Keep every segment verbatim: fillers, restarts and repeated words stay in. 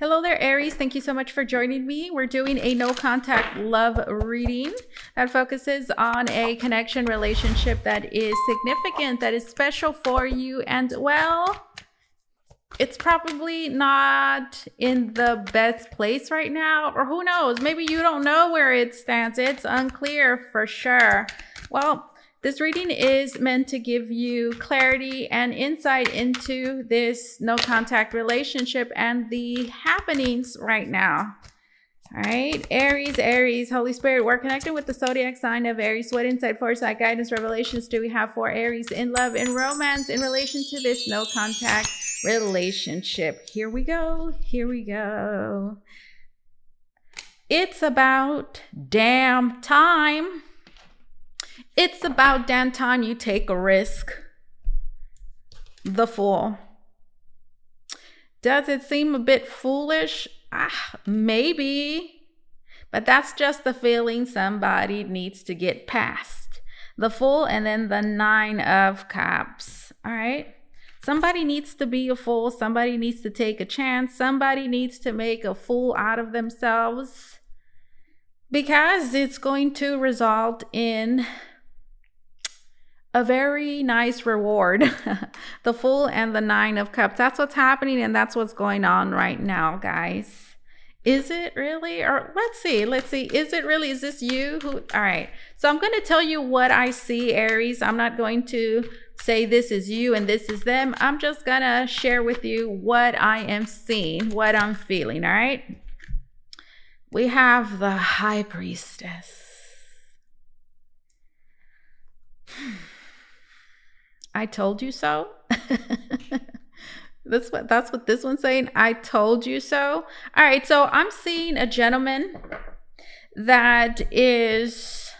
Hello there, Aries. Thank you so much for joining me. We're doing a no contact love reading that focuses on a connection relationship that is significant, that is special for you. And well, it's probably not in the best place right now, or who knows, maybe you don't know where it stands. It's unclear for sure. Well, this reading is meant to give you clarity and insight into this no contact relationship and the happenings right now. All right, Aries, Aries, Holy Spirit, we're connected with the zodiac sign of Aries. What insight, foresight, guidance, revelations do we have for Aries in love, in romance, in relation to this no contact relationship? Here we go. Here we go. It's about damn time. It's about damn time you take a risk. The Fool. Does it seem a bit foolish? Ah, maybe. But that's just the feeling somebody needs to get past. The Fool and then the Nine of Cups. All right. Somebody needs to be a fool. Somebody needs to take a chance. Somebody needs to make a fool out of themselves. Because it's going to result in a very nice reward. The Fool and the Nine of Cups. That's what's happening and that's what's going on right now, guys. Is it really? Or let's see. Let's see. Is it really? Is this you? Who? All right. So I'm going to tell you what I see, Aries. I'm not going to say this is you and this is them. I'm just going to share with you what I am seeing, what I'm feeling. All right. We have the High Priestess. I told you so. That's what that's what this one's saying. I told you so. All right, so I'm seeing a gentleman that is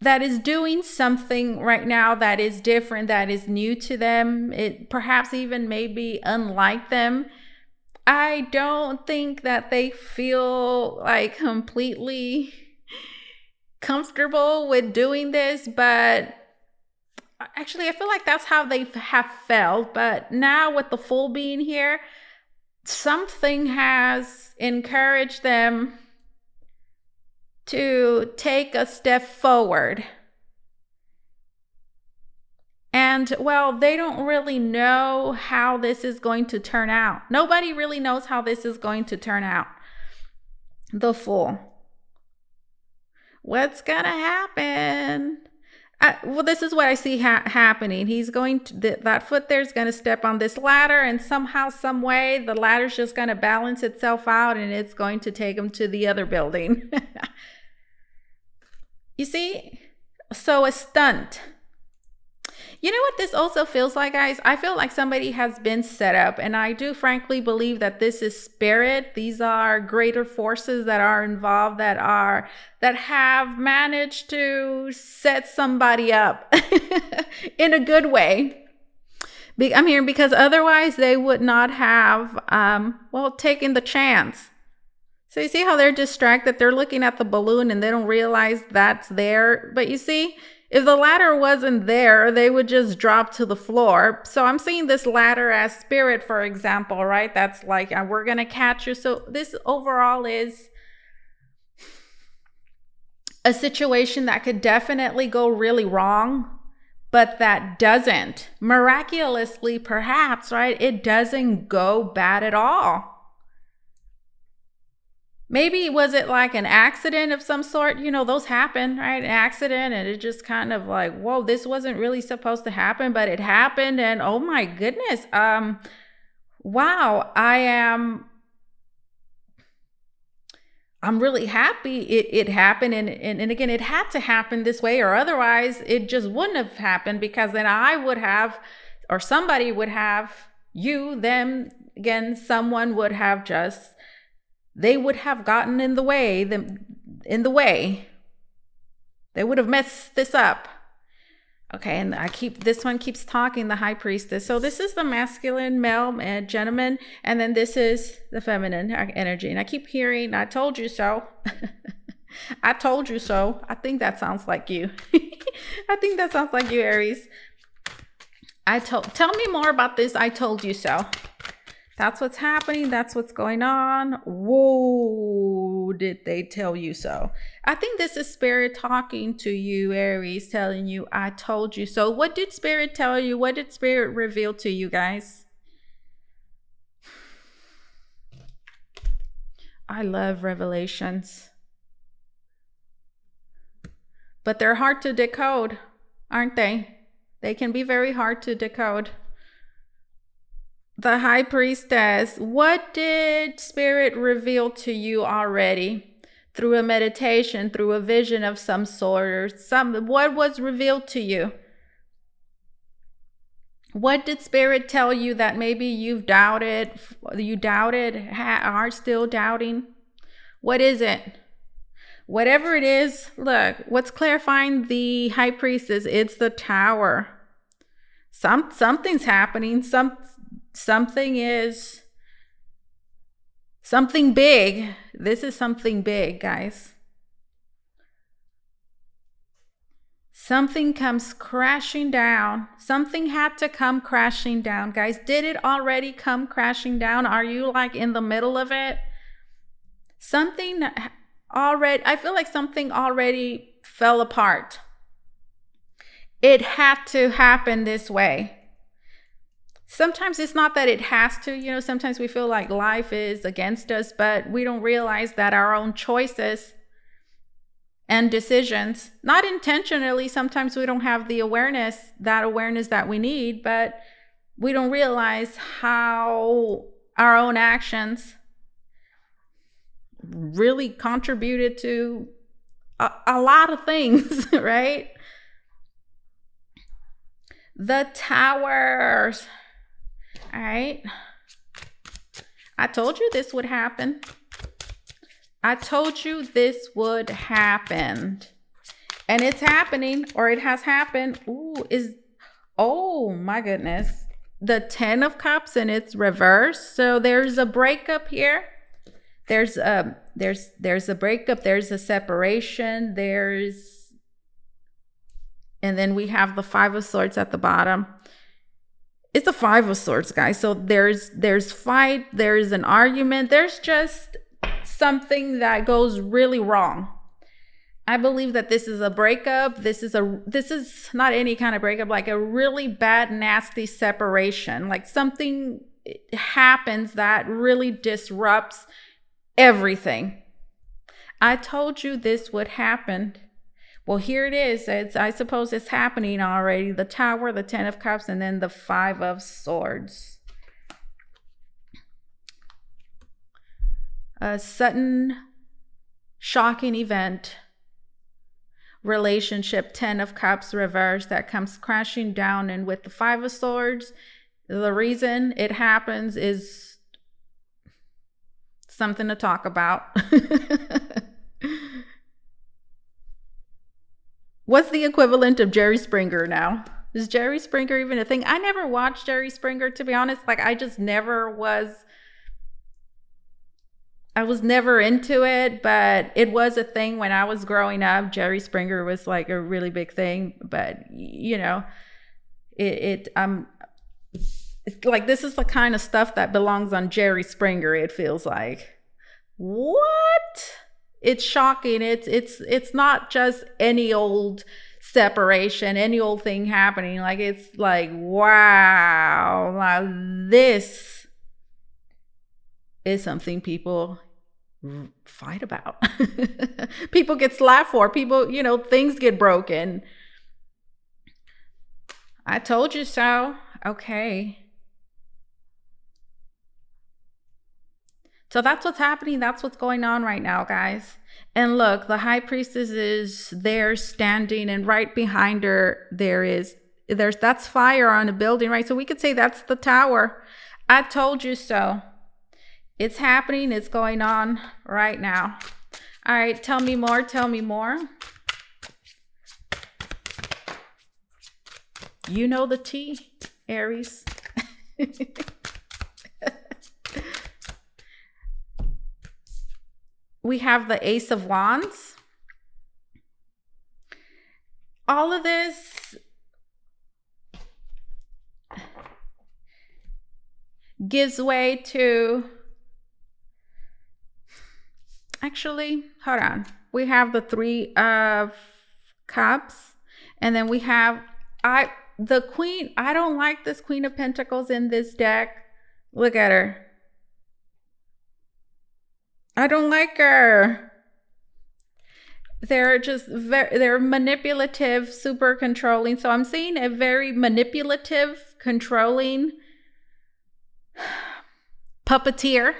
that is doing something right now that is different, that is new to them. It perhaps even maybe unlike them. I don't think that they feel like completely comfortable with doing this, but actually I feel like that's how they have felt. But now with the Fool being here, something has encouraged them to take a step forward. And well, they don't really know how this is going to turn out. Nobody really knows how this is going to turn out. The Fool. What's going to happen? I, well, this is what I see ha happening. He's going to, th that foot there is going to step on this ladder, and somehow, some way, the ladder's just going to balance itself out and it's going to take him to the other building. You see? So a stunt. You know what this also feels like, guys? I feel like somebody has been set up, and I do frankly believe that this is spirit. These are greater forces that are involved, that are that have managed to set somebody up in a good way. Be I'm here because otherwise they would not have, um, well, taken the chance. So you see how they're distracted? They're looking at the balloon and they don't realize that's there. But you see, if the ladder wasn't there, they would just drop to the floor. So I'm seeing this ladder as spirit, for example, right? That's like, we're going to catch you. So this overall is a situation that could definitely go really wrong, but that doesn't. Miraculously, perhaps, right? It doesn't go bad at all. Maybe was it like an accident of some sort? You know, those happen, right? An accident, and it just kind of like, whoa, this wasn't really supposed to happen, but it happened. And oh my goodness, um, wow, I am, I'm really happy it, it happened. And, and, and again, it had to happen this way or otherwise it just wouldn't have happened, because then I would have, or somebody would have, you, them, again, someone would have just, they would have gotten in the way, the, in the way. They would have messed this up. Okay, and I keep, this one keeps talking, the High Priestess. So this is the masculine male and gentleman, and then this is the feminine energy. And I keep hearing, I told you so. I told you so. I think that sounds like you. I think that sounds like you, Aries. I told, tell me more about this, I told you so. That's what's happening. That's what's going on. Whoa, did they tell you so? I think this is Spirit talking to you, Aries, telling you, I told you so. What did Spirit tell you? What did Spirit reveal to you guys? I love revelations. But they're hard to decode, aren't they? They can be very hard to decode. The High Priestess, what did Spirit reveal to you already? Through a meditation, through a vision of some sort, or some, what was revealed to you? What did Spirit tell you that maybe you've doubted, you doubted, are still doubting? What is it? Whatever it is, look, what's clarifying the High Priestess? It's the Tower. Some, something's happening, some, Something is something big. This is something big, guys. Something comes crashing down. Something had to come crashing down, guys. Did it already come crashing down? Are you like in the middle of it? Something already, I feel like something already fell apart. It had to happen this way. Sometimes it's not that it has to, you know, sometimes we feel like life is against us, but we don't realize that our own choices and decisions, not intentionally, sometimes we don't have the awareness, that awareness that we need, but we don't realize how our own actions really contributed to a, a lot of things, right? The Towers. All right. I told you this would happen. I told you this would happen. And it's happening, or it has happened. Ooh, is, oh my goodness. The Ten of Cups, and it's reversed. So there's a breakup here. There's a, there's, there's a breakup. There's a separation. There's, and then we have the Five of Swords at the bottom. It's the Five of Swords, guys. So there's there's fight, there's an argument, there's just something that goes really wrong. I believe that this is a breakup. This is a this is not any kind of breakup, like a really bad, nasty separation. Like something happens that really disrupts everything. I told you this would happen. Well, here it is. It's, I suppose it's happening already. The Tower, the Ten of Cups, and then the Five of Swords. A sudden, shocking event. Relationship, Ten of Cups reversed, that comes crashing down. And with the Five of Swords, the reason it happens is something to talk about. What's the equivalent of Jerry Springer now? Is Jerry Springer even a thing? I never watched Jerry Springer, to be honest. Like, I just never was, I was never into it, but it was a thing when I was growing up. Jerry Springer was like a really big thing, but you know, it, it um, it's like, this is the kind of stuff that belongs on Jerry Springer, it feels like. What? It's shocking. It's, it's, it's not just any old separation, any old thing happening. Like, it's like, wow, like this is something people fight about. People get slapped for, people, you know, things get broken. I told you so. Okay. So that's what's happening. That's what's going on right now, guys. And look, the High Priestess is there standing, and right behind her, there is, there's, that's fire on a building, right? So we could say that's the Tower. I told you so. It's happening. It's going on right now. All right. Tell me more. Tell me more. You know the tea, Aries. We have the Ace of Wands. All of this gives way to, actually, hold on. We have the Three of Cups, and then we have I the Queen. I don't like this Queen of Pentacles in this deck. Look at her. I don't like her. They're just very, they're manipulative, super controlling. So I'm seeing a very manipulative, controlling puppeteer.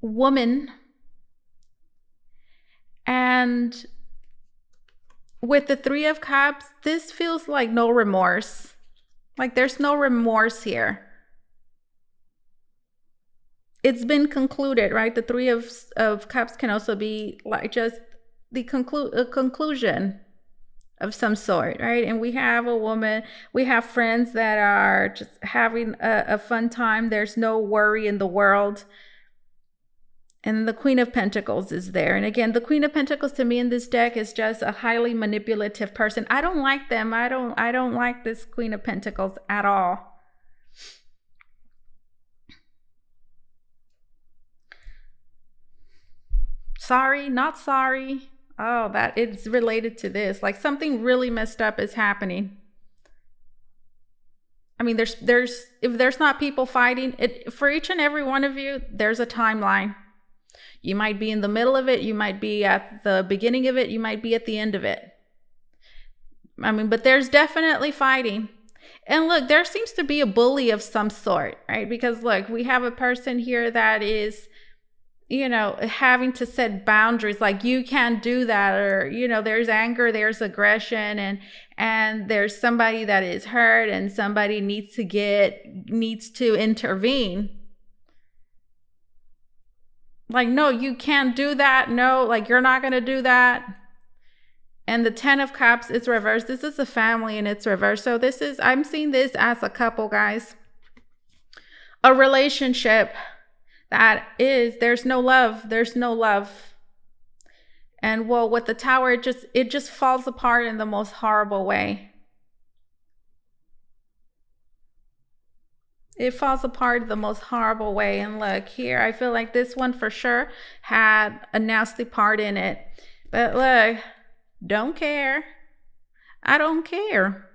Woman. And with the Three of Cups, this feels like no remorse. Like there's no remorse here. It's been concluded, right? The Three of, of Cups can also be like just the conclu a conclusion of some sort, right? And we have a woman, we have friends that are just having a, a fun time. There's no worry in the world. And the Queen of Pentacles is there. And again, the Queen of Pentacles to me in this deck is just a highly manipulative person. I don't like them. I don't, I don't like this Queen of Pentacles at all. Sorry, not sorry. Oh, that it's related to this. Like something really messed up is happening. I mean, there's, there's, if there's not people fighting it for each and every one of you, there's a timeline. You might be in the middle of it. You might be at the beginning of it. You might be at the end of it. I mean, but there's definitely fighting. And look, there seems to be a bully of some sort, right? Because look, we have a person here that is, you know, having to set boundaries, like you can't do that, or, you know, there's anger, there's aggression, and, and there's somebody that is hurt and somebody needs to get, needs to intervene. Like, no, you can't do that. No, like you're not going to do that. And the Ten of Cups, it's reversed. This is a family and it's reversed. So this is, I'm seeing this as a couple, guys. A relationship that is, there's no love. There's no love. And well, with the Tower, it just, it just falls apart in the most horrible way. It falls apart the most horrible way. And look here, I feel like this one for sure had a nasty part in it. But look, don't care. I don't care.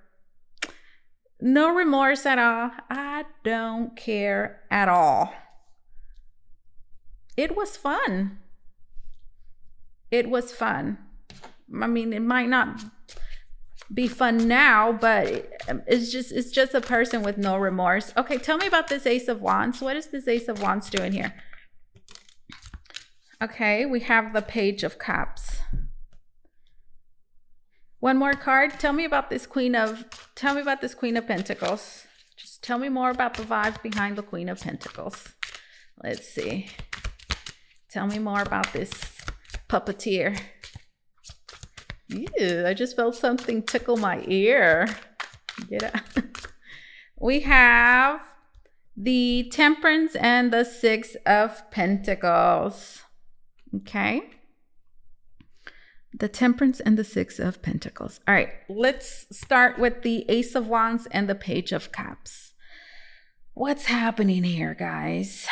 No remorse at all. I don't care at all. It was fun. It was fun. I mean, it might not be fun now, but it's just it's just a person with no remorse. Okay, tell me about this Ace of Wands. What is this Ace of Wands doing here? Okay, we have the Page of Cups. One more card. Tell me about this Queen of tell me about this Queen of Pentacles. Just tell me more about the vibes behind the Queen of Pentacles. Let's see. Tell me more about this puppeteer. Ew, I just felt something tickle my ear. Get out. We have the Temperance and the Six of Pentacles. Okay. The Temperance and the Six of Pentacles. All right, let's start with the Ace of Wands and the Page of Cups. What's happening here, guys?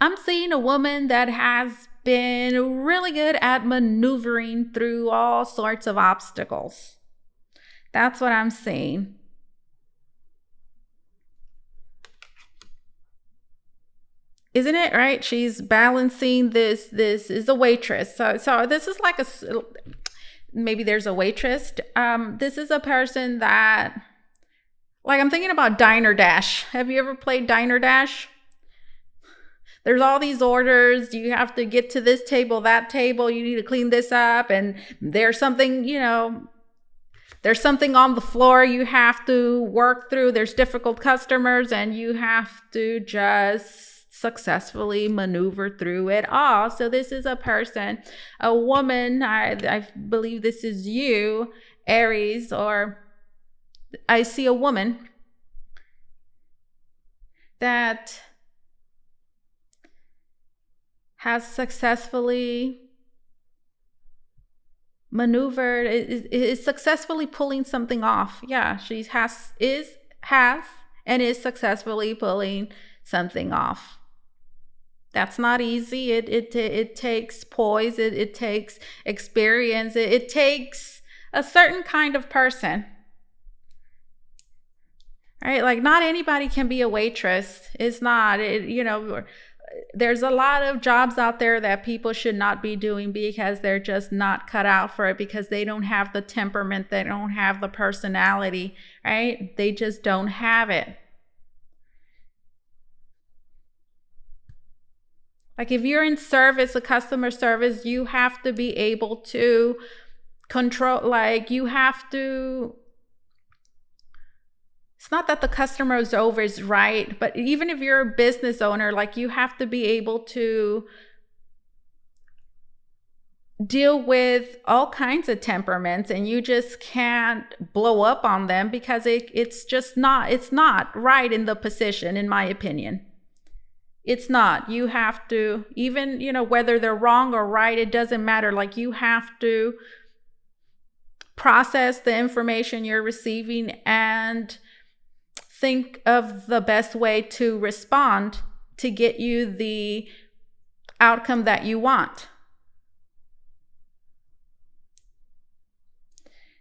I'm seeing a woman that has been really good at maneuvering through all sorts of obstacles. That's what I'm seeing. Isn't it right? She's balancing this. This is a waitress. So, so this is like a, maybe there's a waitress. Um, this is a person that, like, I'm thinking about Diner Dash. Have you ever played Diner Dash? There's all these orders. You have to get to this table, that table. You need to clean this up. And there's something, you know, there's something on the floor you have to work through. There's difficult customers and you have to just successfully maneuver through it all. So this is a person, a woman, I, I believe this is you, Aries, or I see a woman that has successfully maneuvered, is, is successfully pulling something off. Yeah, she has, is, has, and is successfully pulling something off. That's not easy. It, it, it takes poise. It, it takes experience. It, it takes a certain kind of person. All right, like not anybody can be a waitress. It's not, it, you know, there's a lot of jobs out there that people should not be doing because they're just not cut out for it, because they don't have the temperament, they don't have the personality, right? They just don't have it. Like if you're in service, a customer service, you have to be able to control, like you have to, it's not that the customer is always right, but even if you're a business owner, like you have to be able to deal with all kinds of temperaments, and you just can't blow up on them because it, it's just not, it's not right in the position, in my opinion. It's not, you have to, even, you know, whether they're wrong or right, it doesn't matter. Like you have to process the information you're receiving and think of the best way to respond to get you the outcome that you want.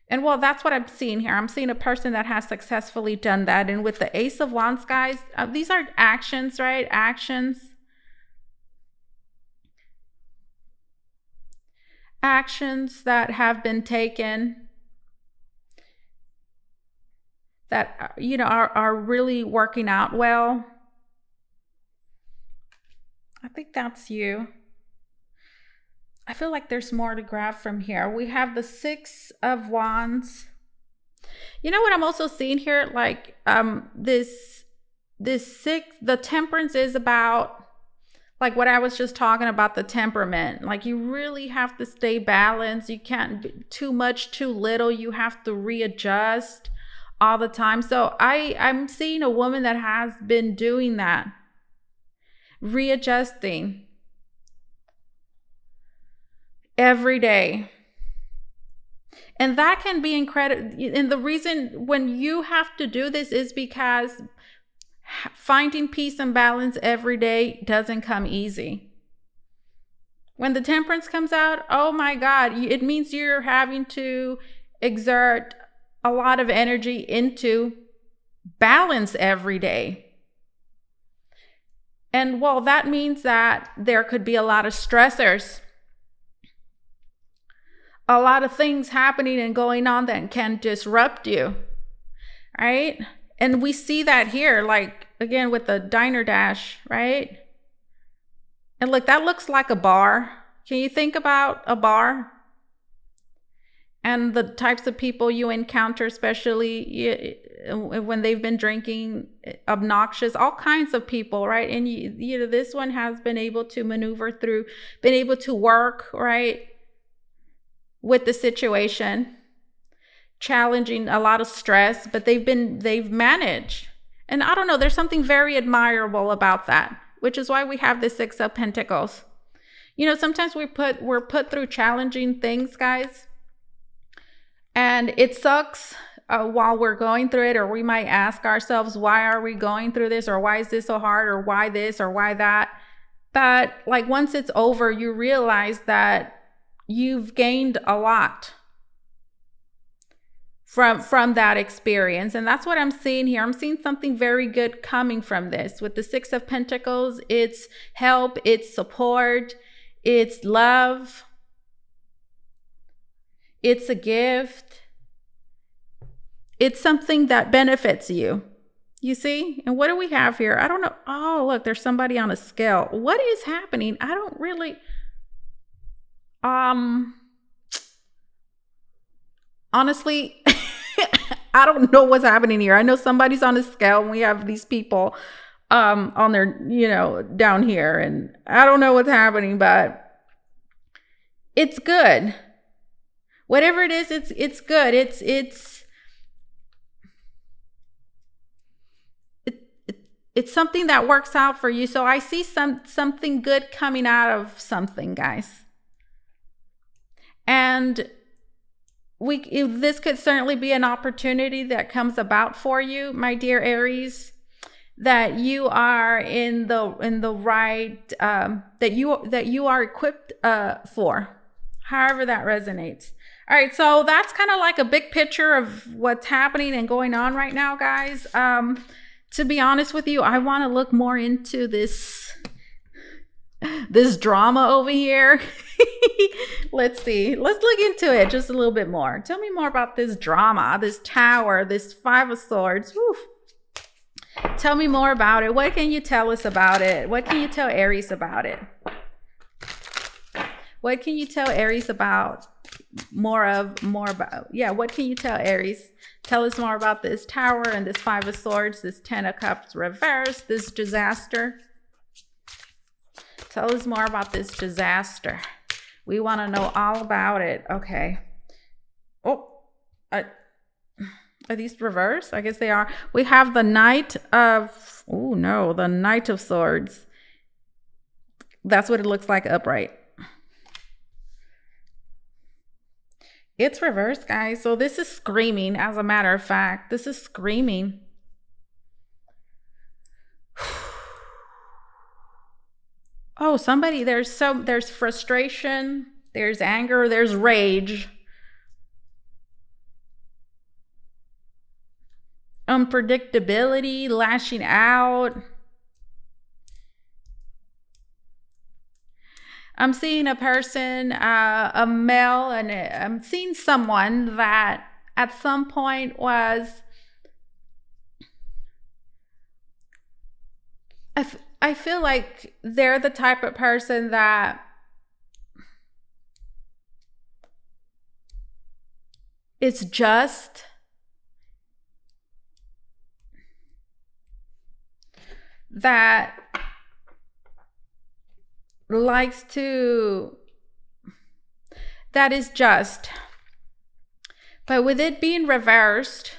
And well, that's what I'm seeing here. I'm seeing a person that has successfully done that. And with the Ace of Wands, guys, uh, these are actions, right? Actions. Actions that have been taken that, you know, are, are really working out well. I think that's you. I feel like there's more to grab from here. We have the Six of Wands. You know what I'm also seeing here? Like um, this, this six, the Temperance is about like what I was just talking about, the temperament. Like you really have to stay balanced. You can't be too much, too little. You have to readjust all the time. So I, I'm seeing a woman that has been doing that, readjusting every day. And that can be incredible. And the reason when you have to do this is because finding peace and balance every day doesn't come easy. When the temperance comes out, oh my God, it means you're having to exert a lot of energy into balance every day. And well, that means that there could be a lot of stressors, a lot of things happening and going on that can disrupt you, right? And we see that here, like again with the Diner Dash, right? And look, that looks like a bar. Can you think about a bar? And the types of people you encounter, especially when they've been drinking, obnoxious, all kinds of people, right? And you, you know, this one has been able to maneuver through, been able to work, right, with the situation, challenging, a lot of stress, but they've been, they've managed. And I don't know, there's something very admirable about that, which is why we have the Six of Pentacles. You know, sometimes we put, we're put through challenging things, guys. And it sucks uh, while we're going through it, or we might ask ourselves, why are we going through this? Or why is this so hard? Or why this? Or why that? But like once it's over, you realize that you've gained a lot from, from that experience. And that's what I'm seeing here. I'm seeing something very good coming from this. With the Six of Pentacles, it's help, it's support, it's love. It's a gift. It's something that benefits you. You see? And what do we have here? I don't know. Oh, look, there's somebody on a scale. What is happening? I don't really... Um. Honestly, I don't know what's happening here. I know somebody's on a scale and we have these people um, on their, you know, down here. And I don't know what's happening, but it's good. Whatever it is, it's it's good. It's it's it, it, it's something that works out for you. So I see some something good coming out of something, guys. And we this could certainly be an opportunity that comes about for you, my dear Aries, that you are in the in the right um, that you that you are equipped uh, for, however that resonates. All right, so that's kind of like a big picture of what's happening and going on right now, guys. Um, to be honest with you, I want to look more into this this drama over here. Let's see. Let's look into it just a little bit more. Tell me more about this drama, this tower, this Five of Swords. Whew. Tell me more about it. What can you tell us about it? What can you tell Aries about it? What can you tell Aries about more of more about yeah what can you tell Aries? Tell us more about this tower and this Five of Swords, this Ten of Cups reverse, this disaster. Tell us more about this disaster. We want to know all about it. Okay. Oh, I, are these reverse? I guess they are. We have the Knight of oh no the Knight of Swords. That's what it looks like upright. It's reversed, guys. So this is screaming, as a matter of fact. This is screaming. Oh, somebody, there's some, there's frustration, there's anger, there's rage. Unpredictability, lashing out. I'm seeing a person, uh, a male, and I'm seeing someone that at some point was, I, f I feel like they're the type of person that it's just, that likes to, that is just, but with it being reversed,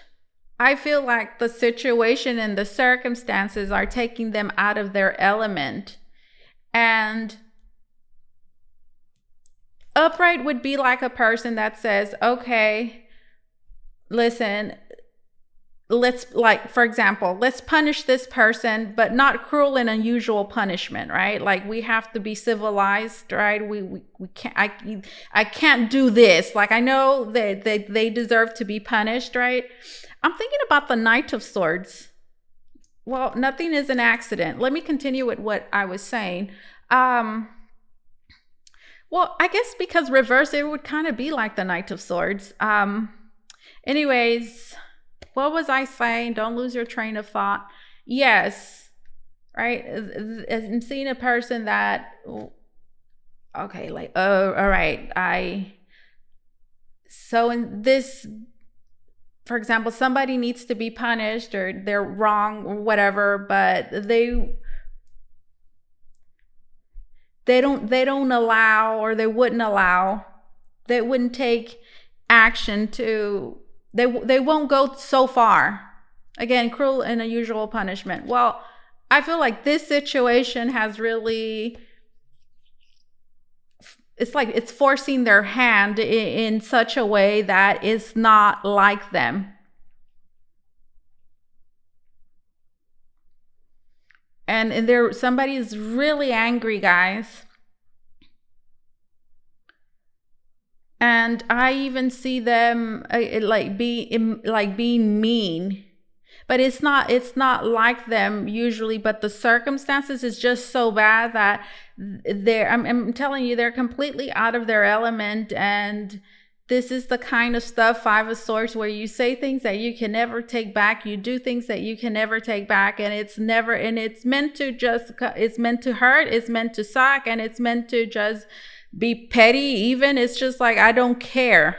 I feel like the situation and the circumstances are taking them out of their element. And upright would be like a person that says, okay, listen, let's, like, for example, let's punish this person, but not cruel and unusual punishment, right? Like, we have to be civilized, right? We we, we can't, I, I can't do this. Like, I know that they, they, they deserve to be punished, right? I'm thinking about the Knight of Swords. Well, nothing is an accident. Let me continue with what I was saying. Um, well, I guess because reverse, it would kind of be like the Knight of Swords. Um, anyways... What was I saying? Don't lose your train of thought. Yes, right? I'm seeing a person that, okay, like, oh, all right. I, so in this, for example, somebody needs to be punished or they're wrong or whatever, but they, they don't, they don't allow, or they wouldn't allow, they wouldn't take action to, They, they won't go so far. Again, cruel and unusual punishment. Well, I feel like this situation has really, it's like it's forcing their hand in, in such a way that it's not like them. And, and there, somebody's really angry, guys. And I even see them uh, like be like being mean, but it's not it's not like them usually. But the circumstances is just so bad that they're, I'm, I'm telling you, they're completely out of their element. And this is the kind of stuff, Five of Swords, where you say things that you can never take back. You do things that you can never take back, and it's never and it's meant to just it's meant to hurt. It's meant to suck, and it's meant to just be petty. Even it's just like, I don't care.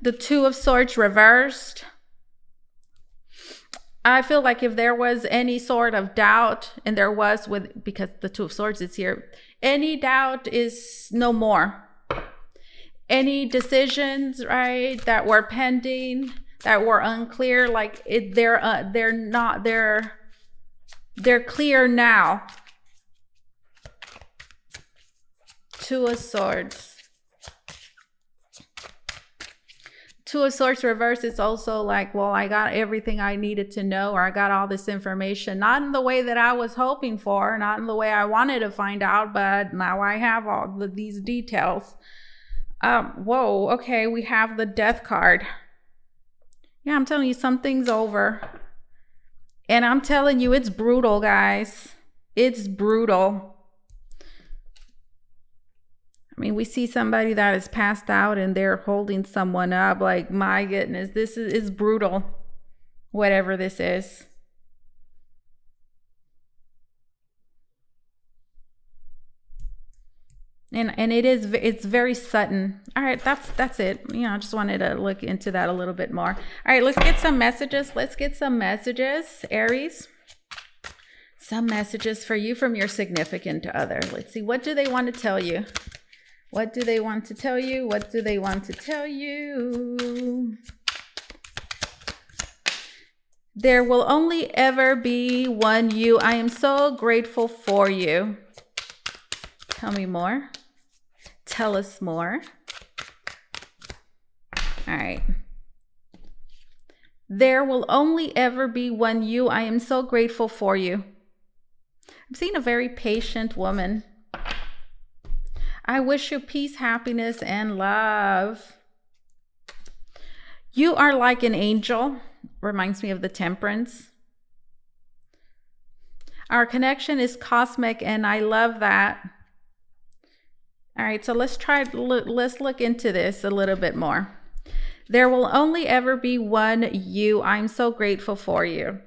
The Two of Swords reversed. I feel like if there was any sort of doubt, and there was, with because the Two of Swords is here, any doubt is no more. Any decisions, right, that were pending, that were unclear, like it they're uh, they're not they're they're clear now. Two of Swords. Two of Swords reverse, it's also like, well, I got everything I needed to know, or I got all this information, not in the way that I was hoping for, not in the way I wanted to find out, but now I have all the, these details. Um, whoa, okay, we have the Death card. Yeah, I'm telling you, something's over. And I'm telling you, it's brutal, guys. It's brutal. I mean, we see somebody that is passed out and they're holding someone up. Like, my goodness, this is, is brutal, whatever this is. And and it is, it's very sudden. All right, that's that's it. You know, I just wanted to look into that a little bit more. All right, let's get some messages. Let's get some messages, Aries. Some messages for you from your significant other. Let's see, what do they want to tell you? What do they want to tell you? What do they want to tell you? There will only ever be one you. I am so grateful for you. Tell me more. Tell us more. All right. There will only ever be one you. I am so grateful for you. I'm seeing a very patient woman. I wish you peace, happiness, and love. You are like an angel. Reminds me of the Temperance. Our connection is cosmic, and I love that. All right, so let's try, let's look into this a little bit more. There will only ever be one you. I'm so grateful for you.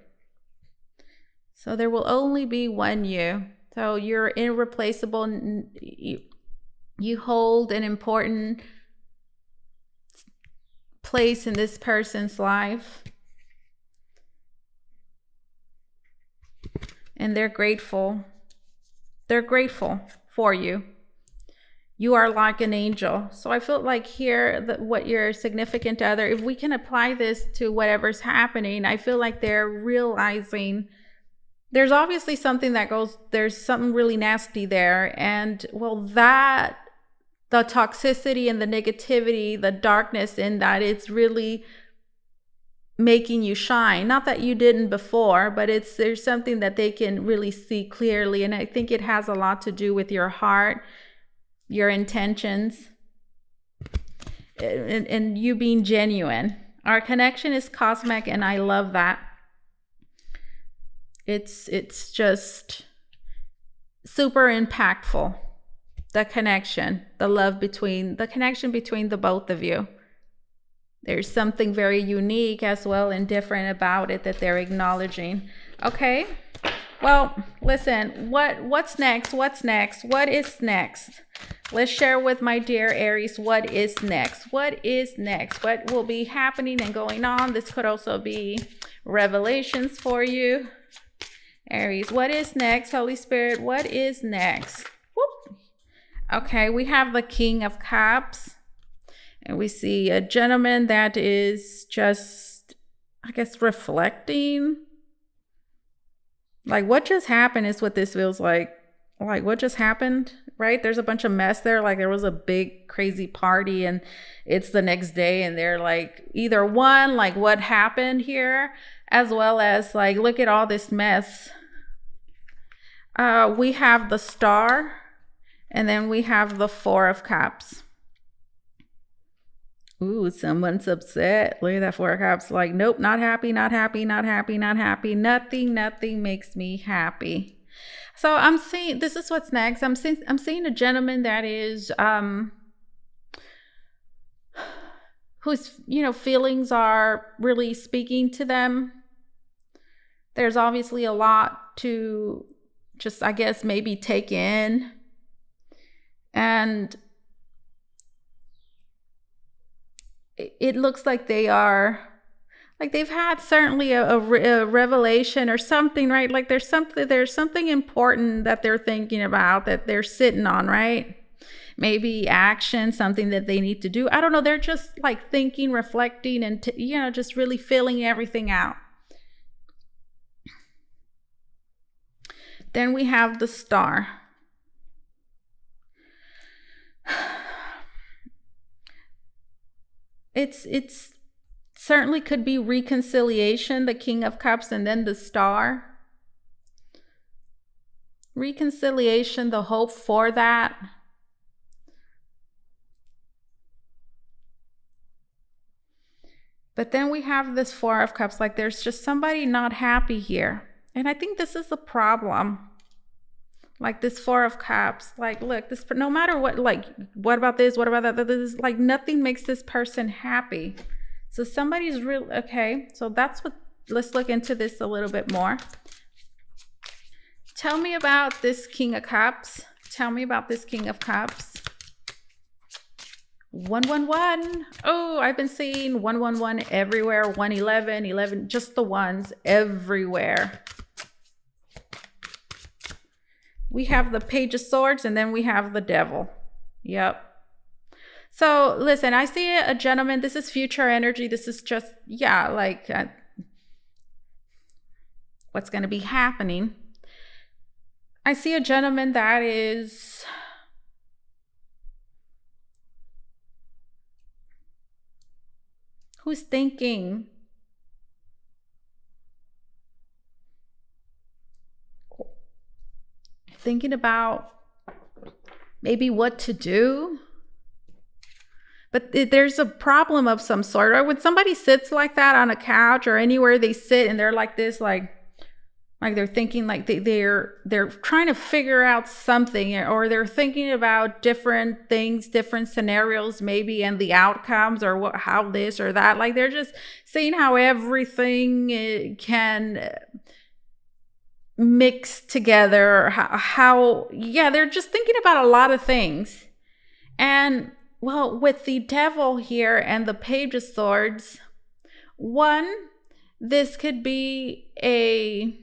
So there will only be one you. So you're irreplaceable. You, You hold an important place in this person's life. And they're grateful. They're grateful for you. You are like an angel. So I feel like here, that what your significant other, if we can apply this to whatever's happening, I feel like they're realizing there's obviously something that goes, there's something really nasty there. And well, that, the toxicity and the negativity, the darkness in that, it's really making you shine. Not that you didn't before, but it's, there's something that they can really see clearly. And I think it has a lot to do with your heart, your intentions, and, and you being genuine. Our connection is cosmic, and I love that. It's, it's just super impactful. The connection, the love between, the connection between the both of you. There's something very unique as well and different about it that they're acknowledging. Okay, well, listen, what, what's next? What's next? What is next? Let's share with my dear Aries, what is next? What is next? What will be happening and going on? This could also be revelations for you, Aries. What is next, Holy Spirit? What is next? Okay, we have the King of Cups, and we see a gentleman that is just, I guess, reflecting. Like, what just happened is what this feels like. Like, what just happened, right? There's a bunch of mess there. Like, there was a big, crazy party, and it's the next day, and they're like, either one, like, what happened here? As well as, like, look at all this mess. Uh, we have the Star. And then we have the Four of Cups. Ooh, someone's upset. Look at that Four of Cups. Like, nope, not happy, not happy, not happy, not happy. Nothing, nothing makes me happy. So I'm seeing, this is what's next. I'm seeing, I'm seeing a gentleman that is, um, whose, you know, feelings are really speaking to them. There's obviously a lot to just, I guess, maybe take in. And it looks like they are, like they've had certainly a, a, a revelation or something, right? Like there's something, there's something important that they're thinking about, that they're sitting on, right? Maybe action, something that they need to do. I don't know. They're just like thinking, reflecting, and, t you know, just really feeling everything out. Then we have the Star. it's it's certainly could be reconciliation, the King of Cups, and then the Star. Reconciliation, the hope for that. But then we have this Four of Cups, like there's just somebody not happy here. And I think this is the problem. Like this Four of Cups, like, look, this, no matter what, like, what about this? What about that? This, like, nothing makes this person happy. So somebody's real, okay. So that's what, let's look into this a little bit more. Tell me about this King of Cups. Tell me about this King of Cups. one one one. Oh, I've been seeing one one one everywhere. one eleven, eleven, just the ones everywhere. We have the Page of Swords, and then we have the Devil. Yep. So listen, I see a gentleman. This is future energy. This is just, yeah, like uh, what's going to be happening. I see a gentleman that is who's thinking, thinking about maybe what to do. But there's a problem of some sort. Or when somebody sits like that on a couch or anywhere they sit and they're like this, like, like they're thinking, like they, they're, they're trying to figure out something, or they're thinking about different things, different scenarios maybe, and the outcomes, or what, how this or that. Like they're just seeing how everything can mix together. How, how, yeah, they're just thinking about a lot of things. And well, with the Devil here and the Page of Swords, one, this could be a,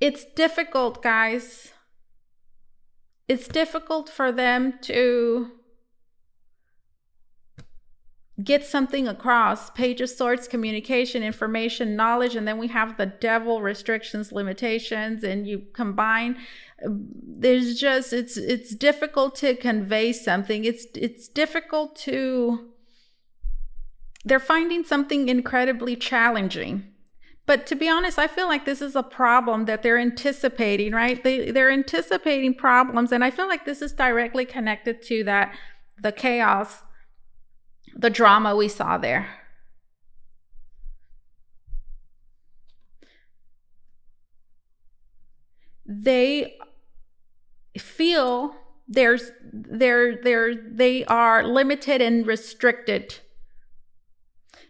it's difficult, guys. It's difficult for them to get something across. Page of Swords, communication, information, knowledge, and then we have the Devil, restrictions, limitations, and you combine. There's just, it's it's difficult to convey something. It's it's difficult to, they're finding something incredibly challenging. But to be honest, I feel like this is a problem that they're anticipating, right? They, they're anticipating problems, and I feel like this is directly connected to that, the chaos, the drama we saw there. They feel there's they're they're they are limited and restricted.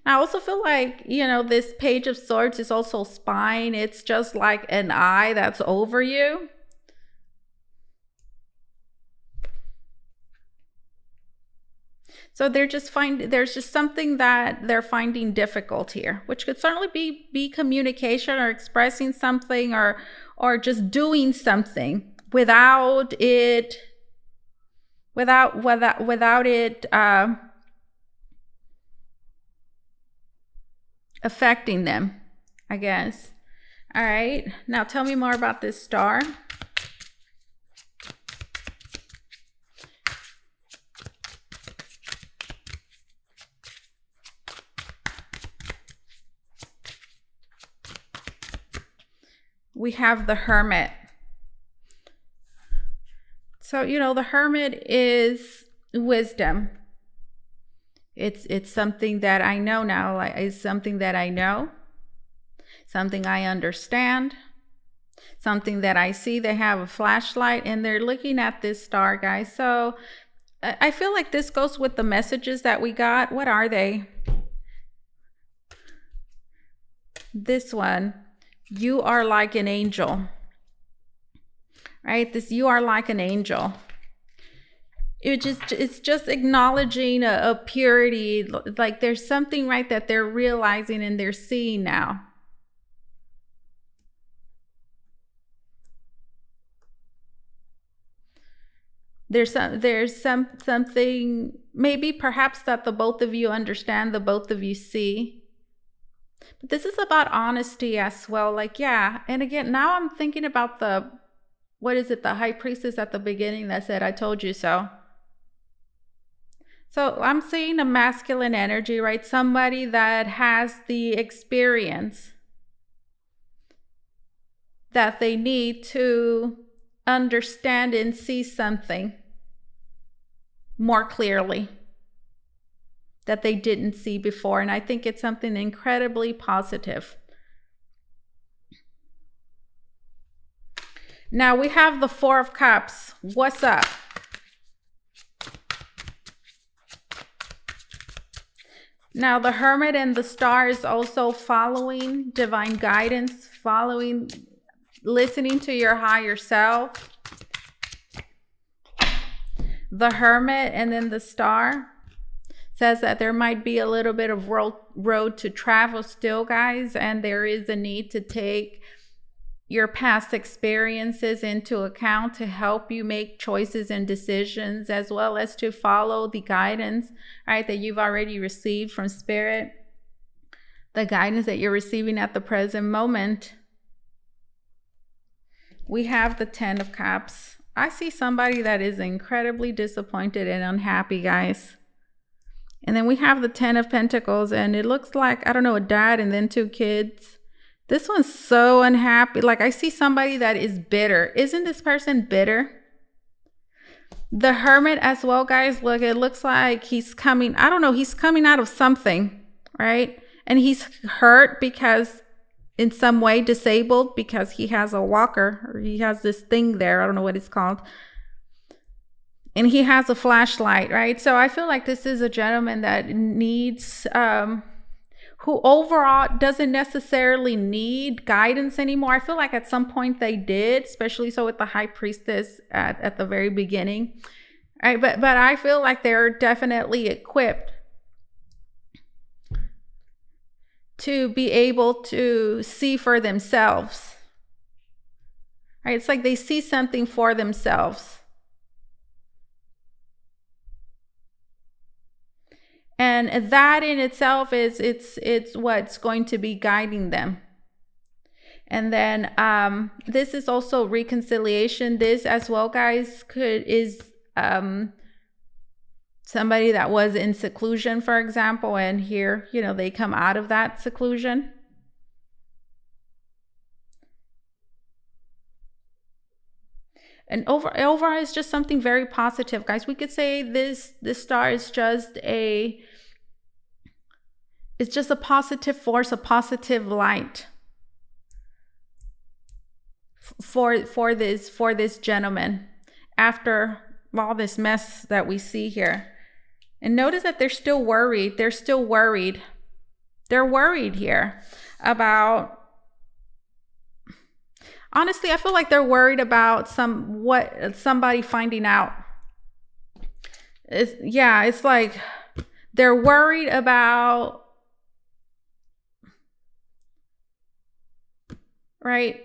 And I also feel like, you know, this Page of Swords is also spine. It's just like an eye that's over you. So they're just find there's just something that they're finding difficult here, which could certainly be be communication or expressing something, or or just doing something without it without without without it uh, affecting them, I guess. All right, now tell me more about this Star. We have the Hermit. So, you know, the Hermit is wisdom. It's, it's something that I know now, like it's something that I know, something I understand, something that I see. They have a flashlight and they're looking at this star, guys. So I feel like this goes with the messages that we got. What are they? This one. You are like an angel, right? This, you are like an angel. It just, it's just acknowledging a, a purity. Like there's something, right, that they're realizing and they're seeing now. There's some, there's some, something maybe perhaps that the both of you understand, the both of you see. But this is about honesty as well. Like, yeah. And again, now I'm thinking about the, what is it? The High Priestess at the beginning that said, I told you so. So I'm seeing a masculine energy, right? Somebody that has the experience that they need to understand and see something more clearly that they didn't see before. And I think it's something incredibly positive. Now we have the Four of Cups. What's up? Now the Hermit and the Star is also following divine guidance, following, listening to your higher self. The Hermit and then the Star says that there might be a little bit of road, road to travel still, guys, and there is a need to take your past experiences into account to help you make choices and decisions, as well as to follow the guidance, right, that you've already received from Spirit, the guidance that you're receiving at the present moment. We have the Ten of Cups. I see somebody that is incredibly disappointed and unhappy, guys. And then we have the Ten of Pentacles, and it looks like, I don't know, a dad and then two kids. This one's so unhappy. Like, I see somebody that is bitter. Isn't this person bitter? The Hermit as well, guys. Look, it looks like he's coming. I don't know. He's coming out of something, right? And he's hurt because in some way disabled because he has a walker or he has this thing there. I don't know what it's called. And he has a flashlight, right? So I feel like this is a gentleman that needs... Um, who overall doesn't necessarily need guidance anymore. I feel like at some point they did, especially so with the High Priestess at, at the very beginning. All right, but, but I feel like they're definitely equipped to be able to see for themselves. All right, it's like they see something for themselves. And that in itself is it's it's what's going to be guiding them. And then um, this is also reconciliation. This as well, guys, could is um, somebody that was in seclusion, for example, and here, you know, they come out of that seclusion. And over, overall, it's just something very positive, guys. We could say this this star is just a, it's just a positive force, a positive light for for this for this gentleman. After all this mess that we see here, and notice that they're still worried. They're still worried. They're worried here about. Honestly, I feel like they're worried about some what somebody finding out. It's, yeah, it's like they're worried about, right,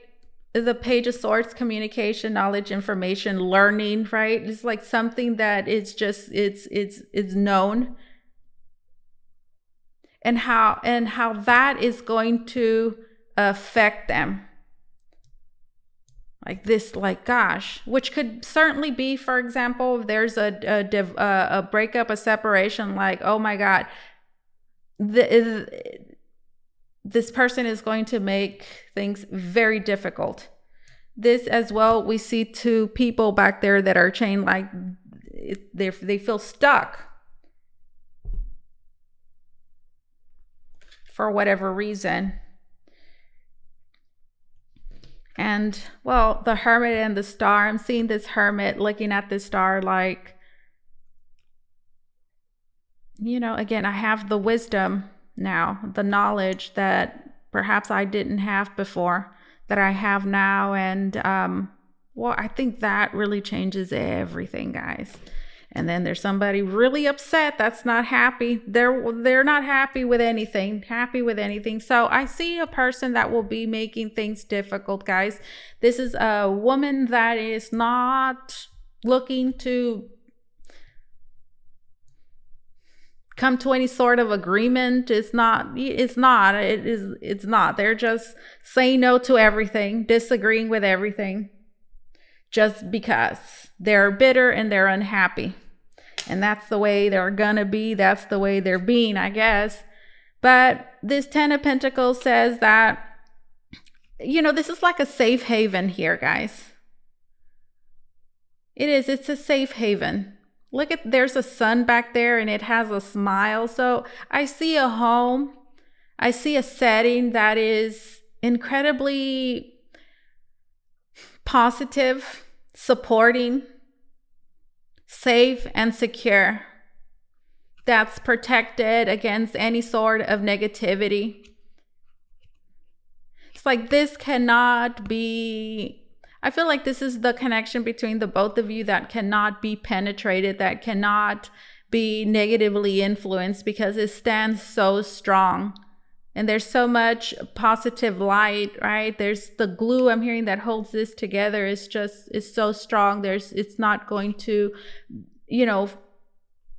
the Page of Swords, communication, knowledge, information, learning, right? It's like something that it's just it's it's it's known, and how and how that is going to affect them. Like this, like, gosh, which could certainly be, for example, if there's a a, div, uh, a breakup, a separation, like, oh my God, the, this person is going to make things very difficult. This as well, we see two people back there that are chained, like they they feel stuck for whatever reason. And, well, the Hermit and the Star, I'm seeing this Hermit looking at this star like, you know, again, I have the wisdom now, the knowledge that perhaps I didn't have before, that I have now. And, um, well, I think that really changes everything, guys. And then there's somebody really upset that's not happy. They're, they're not happy with anything, happy with anything. So I see a person that will be making things difficult, guys. This is a woman that is not looking to come to any sort of agreement. It's not, it's not, it is, it's not. They're just saying no to everything, disagreeing with everything just because they're bitter and they're unhappy. and that's the way they're gonna be, that's the way they're being, I guess. But this Ten of Pentacles says that, you know, this is like a safe haven here, guys. It is, it's a safe haven. Look at, there's a sun back there and it has a smile. So I see a home, I see a setting that is incredibly positive, supporting, safe and secure, that's protected against any sort of negativity. It's like this cannot be, I feel like this is the connection between the both of you that cannot be penetrated, that cannot be negatively influenced, because it stands so strong. And there's so much positive light, right? There's the glue I'm hearing that holds this together is just, it's so strong. There's, it's not going to, you know,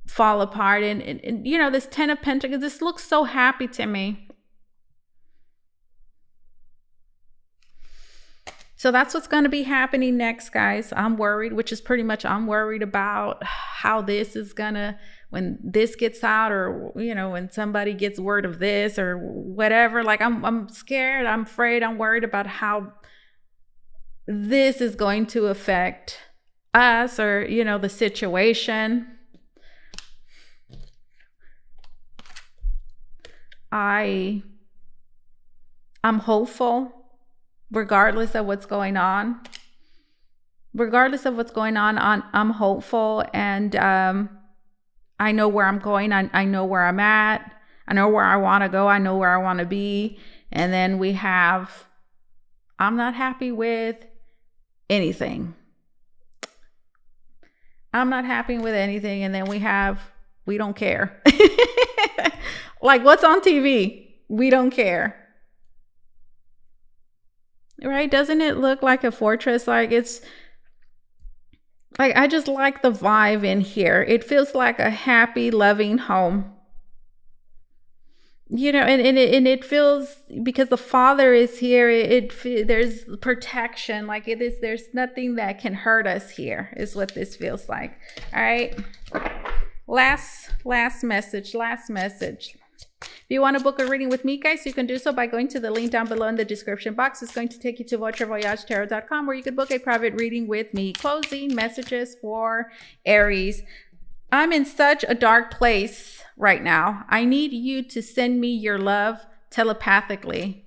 fall apart. And, and, and you know, this Ten of Pentacles, this looks so happy to me. So that's what's going to be happening next, guys. I'm worried, which is pretty much, I'm worried about how this is going to, when this gets out, or, you know, when somebody gets word of this or whatever, like I'm, I'm scared, I'm afraid, I'm worried about how this is going to affect us, or, you know, the situation. I, I'm hopeful regardless of what's going on, regardless of what's going on, on I'm hopeful. And, um, I know where I'm going. I, I know where I'm at. I know where I want to go. I know where I want to be. And then we have, I'm not happy with anything. I'm not happy with anything. And then we have, we don't care. Like what's on T V? We don't care. Right? Doesn't it look like a fortress? Like it's, like, I just like the vibe in here. It feels like a happy, loving home. You know, and, and, it, and it feels, because the Father is here, it, it there's protection. Like it is, there's nothing that can hurt us here is what this feels like. All right. Last, last message, last message. If you want to book a reading with me, guys, you can do so by going to the link down below in the description box. It's going to take you to votre voyage tarot dot com, where you can book a private reading with me. Closing messages for Aries. I'm in such a dark place right now. I need you to send me your love telepathically.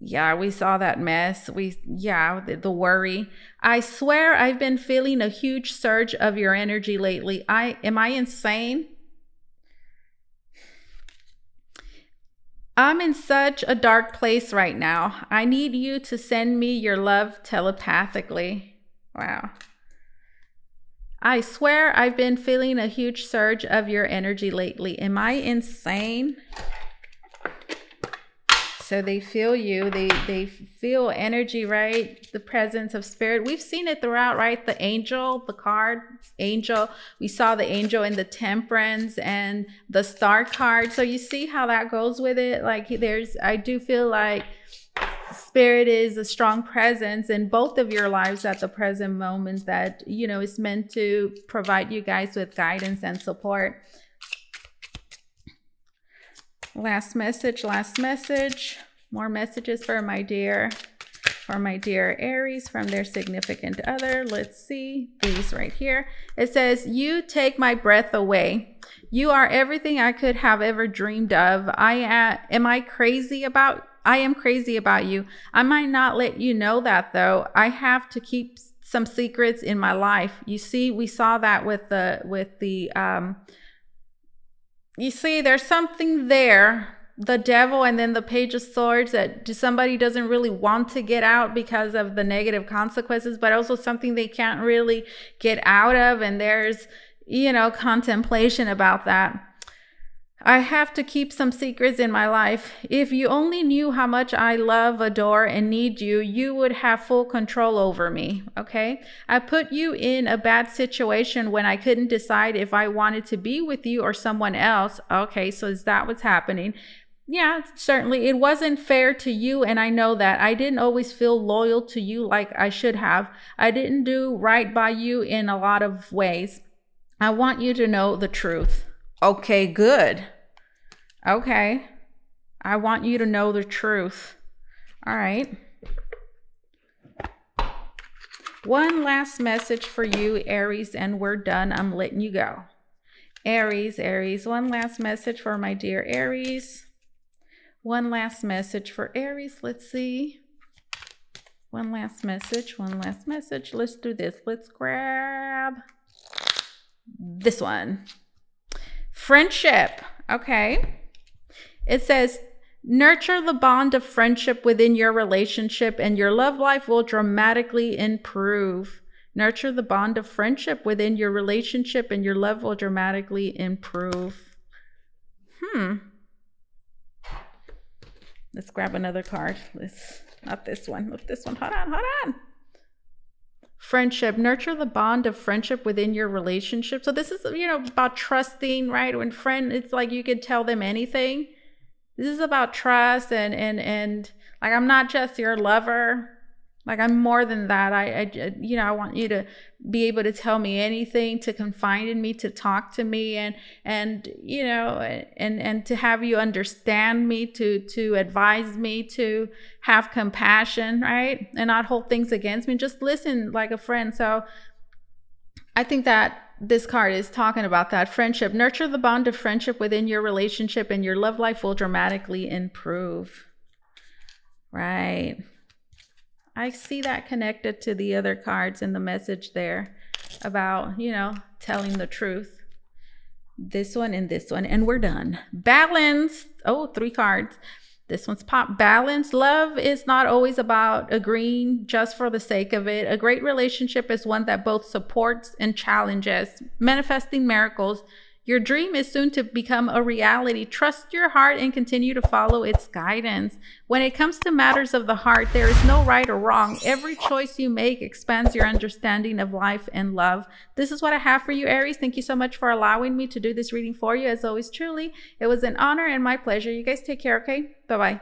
Yeah, we saw that mess. We, yeah, the, the worry. I swear I've been feeling a huge surge of your energy lately. I, am I insane? I'm in such a dark place right now. I need you to send me your love telepathically. Wow. I swear I've been feeling a huge surge of your energy lately. Am I insane? So they feel you, they, they feel energy, right? The presence of spirit. We've seen it throughout, right? The angel, the card, angel. We saw the angel in the temperance and the star card. So you see how that goes with it? Like there's, I do feel like spirit is a strong presence in both of your lives at the present moment that, you know, is meant to provide you guys with guidance and support. Last message, last message, more messages for my dear, for my dear Aries from their significant other. Let's see these right here. It says, you take my breath away. You are everything I could have ever dreamed of. I am, am I crazy about, I am crazy about you. I might not let you know that though. I have to keep some secrets in my life. You see, we saw that with the, with the, um, you see, there's something there, the devil and then the page of swords, that somebody doesn't really want to get out because of the negative consequences, but also something they can't really get out of. And there's, you know, contemplation about that. I have to keep some secrets in my life. If you only knew how much I love, adore, and need you, you would have full control over me, okay? I put you in a bad situation when I couldn't decide if I wanted to be with you or someone else. Okay, so is that what's happening? Yeah, certainly. It wasn't fair to you, and I know that. I didn't always feel loyal to you like I should have. I didn't do right by you in a lot of ways. I want you to know the truth. Okay, good. Okay. I want you to know the truth. All right. One last message for you, Aries, and we're done. I'm letting you go. Aries, Aries, one last message for my dear Aries. One last message for Aries. Let's see. One last message, one last message. Let's do this. Let's grab this one. Friendship. Okay. It says, nurture the bond of friendship within your relationship and your love life will dramatically improve. Nurture the bond of friendship within your relationship and your love will dramatically improve. Hmm. Let's grab another card. Let's, not this one, not this one. Hold on, hold on. Friendship. Nurture the bond of friendship within your relationship. So this is, you know, about trusting, right? When friend, it's like you could tell them anything. This is about trust and, and, and like, I'm not just your lover. Like, I'm more than that. I, I, you know, I want you to be able to tell me anything, to confide in me, to talk to me, and, and, you know, and, and to have you understand me, to, to advise me, to have compassion, right? And not hold things against me. Just listen like a friend. So I think that this card is talking about that. Friendship. Nurture the bond of friendship within your relationship and your love life will dramatically improve. Right. I see that connected to the other cards in the message there about, you know, telling the truth. This one and this one, and we're done. Balance. Oh, three cards. This one's pop. Balance. Love is not always about agreeing just for the sake of it. A great relationship is one that both supports and challenges. Manifesting miracles. Your dream is soon to become a reality. Trust your heart and continue to follow its guidance. When it comes to matters of the heart, there is no right or wrong. Every choice you make expands your understanding of life and love. This is what I have for you, Aries. Thank you so much for allowing me to do this reading for you. As always, truly, it was an honor and my pleasure. You guys take care, okay? Bye-bye.